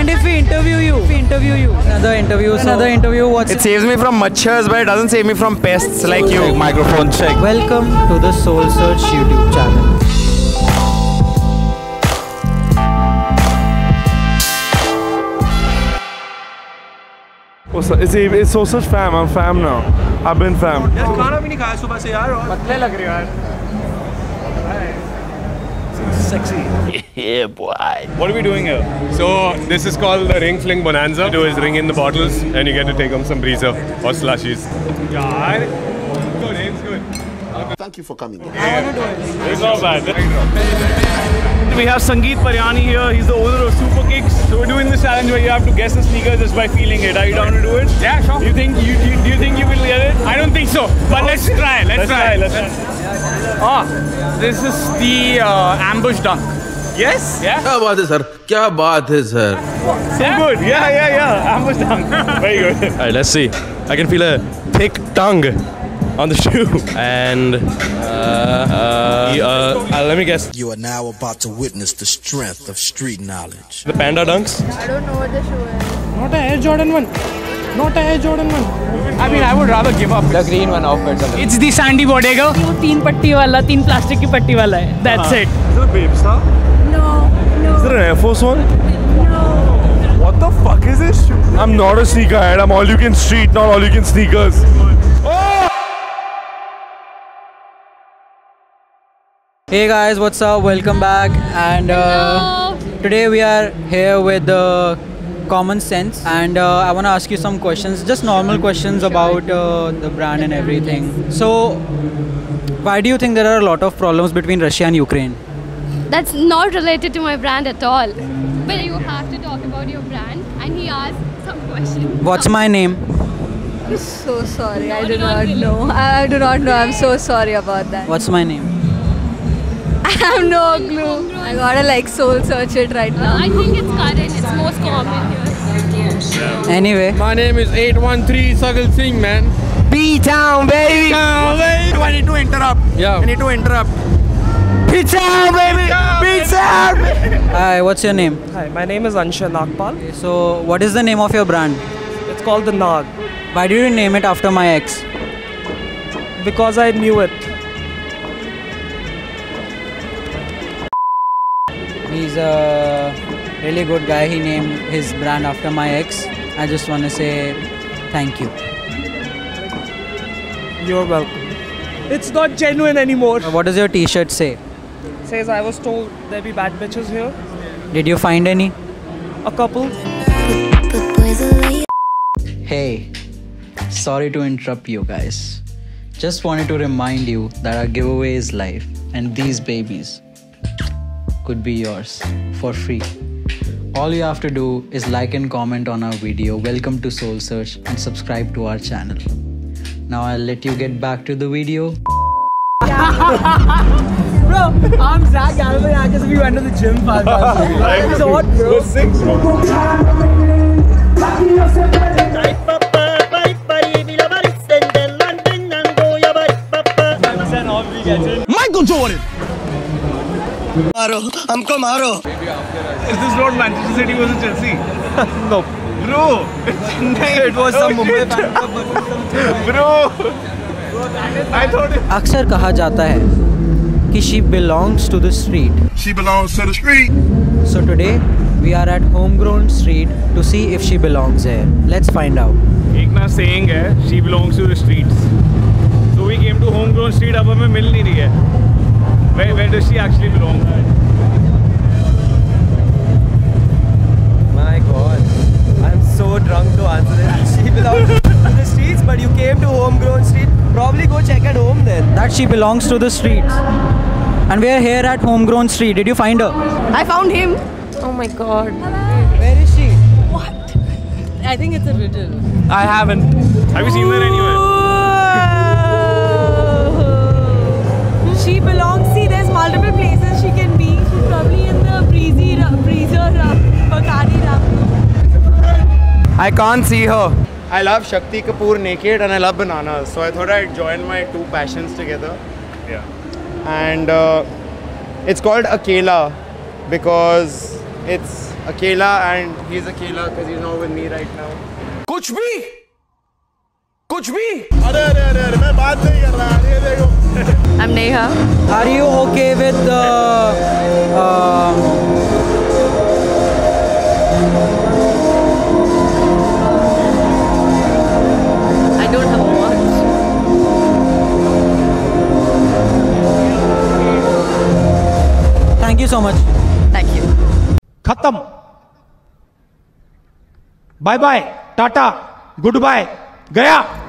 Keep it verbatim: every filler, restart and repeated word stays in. And if we interview you, if we interview you, another interview, so another interview. What's it saves me from machhars, but it doesn't save me from pests like you. Microphone check. Welcome to the Soul Search YouTube channel. It's, it's Soul Search fam. I'm fam now. I've been fam. Yaar, khana bhi nahi khaya subah se yaar. Patle lag rahe ho yaar. Sexy. Yeah, boy. What are we doing here? So this is called the Ring Fling Bonanza. You do is ring in the bottles and you get to take home some breezer or slushies. Yaar, good, it's good. Thank you for coming. Okay. I want to do it. It's not bad. We have Sangeet Paryani here. He's the owner of Super Kicks. So we're doing this challenge where you have to guess the sneaker just by feeling it. Are you down to do it? Yeah, sure. You think you do? You think you will get it? I don't think so. But let's try. Let's, let's try. try. Let's try. Ah, this is the uh, ambush dunk. Yes. Yeah. Kya baat hai, sir? Kya baat hai, sir? So yeah? Good. Yeah, yeah, yeah. Ambush dunk. Very good. Alright, let's see. I can feel a thick tongue on the shoe. And uh, uh, the, uh, uh, let me guess. You are now about to witness the strength of street knowledge. The Panda Dunks? I don't know what the shoe is. Not an Air Jordan one. Not an Air Jordan one. I mean, I would rather give up. The green one outfit. It's the sandy Bodega. It's teen patti wala, teen plastic ki patti wala hai. That's it. Is it a Bape star? No, no. Is there an Air Force one? No. What the fuck is this shoe? I'm not a sneakerhead. I'm all you can street, not all you can sneakers. Hey guys, what's up? Welcome back. And uh, today we are here with uh, Common Sense, and uh, I want to ask you some questions, just normal questions about uh, the brand and everything. So, why do you think there are a lot of problems between Russia and Ukraine? That's not related to my brand at all. But you have to talk about your brand, and he asked some questions. What's my name? I'm so sorry. No, I do not, not really. know. I do not know. I'm so sorry about that. What's my name? I have no clue. I gotta like soul search it right now. Uh, I think it's current. It's most common here. Anyway. My name is eight one three Sakhal Singh, man. B-Town, baby! B-Town, baby! I need to interrupt. Yeah. I need to interrupt. B-Town, baby! B-Town! Hi, what's your name? Hi, my name is Anshul Nagpal. Okay, so, what is the name of your brand? It's called The Nag. Why did you name it after my ex? Because I knew it. He's a really good guy. He named his brand after my ex. I just want to say thank you. You're welcome. It's not genuine anymore. What does your t-shirt say? It says, I was told there'd be bad bitches here. Did you find any? A couple. Hey, sorry to interrupt you guys. Just wanted to remind you that our giveaway is live, and these babies could be yours for free. All you have to do is like and comment on our video, welcome to Soul Search, and subscribe to our channel. Now I'll let you get back to the video. Bro, I'm Zach Galvin. I guess we went to the gym for that. So what, bro? Six, bro. Michael Jordan! Maro, humko maro. Is this not Manchester City versus Chelsea? No. Bro, it was some Mumbai fan. Bro, I thought it. अक्सर कहा जाता है कि she belongs to the street. She belongs to the street. So today we are at Homegrown Street to see if she belongs there. Let's find out. एक ना saying है, she belongs to the streets. So we came to Homegrown Street. अब हमें मिल नहीं रही है. Where, where does she actually belong? My God, I'm so drunk to answer this. She belongs to the streets, but you came to Homegrown Street. Probably go check at home then. That she belongs to the streets. And we're here at Homegrown Street. Did you find her? I found him. Oh my God. Hello. Where is she? What? I think it's a riddle. I haven't. Have you seen her anywhere? She belongs. See, there's multiple places she can be. She's probably in the breezy, breezer, Bacardi rub. I can't see her. I love Shakti Kapoor naked and I love bananas. So I thought I'd join my two passions together. Yeah. And uh, it's called Akela because it's Akela, and he's Akela because he's not with me right now. कुछ भी, कुछ भी. अरे अरे अरे मैं बात नहीं कर रहा. ये देखो. I'm Neha. Are you okay with the? Uh, I don't have much. Thank you so much. Thank you. Khatam. Bye bye. Tata. Goodbye. Gaya.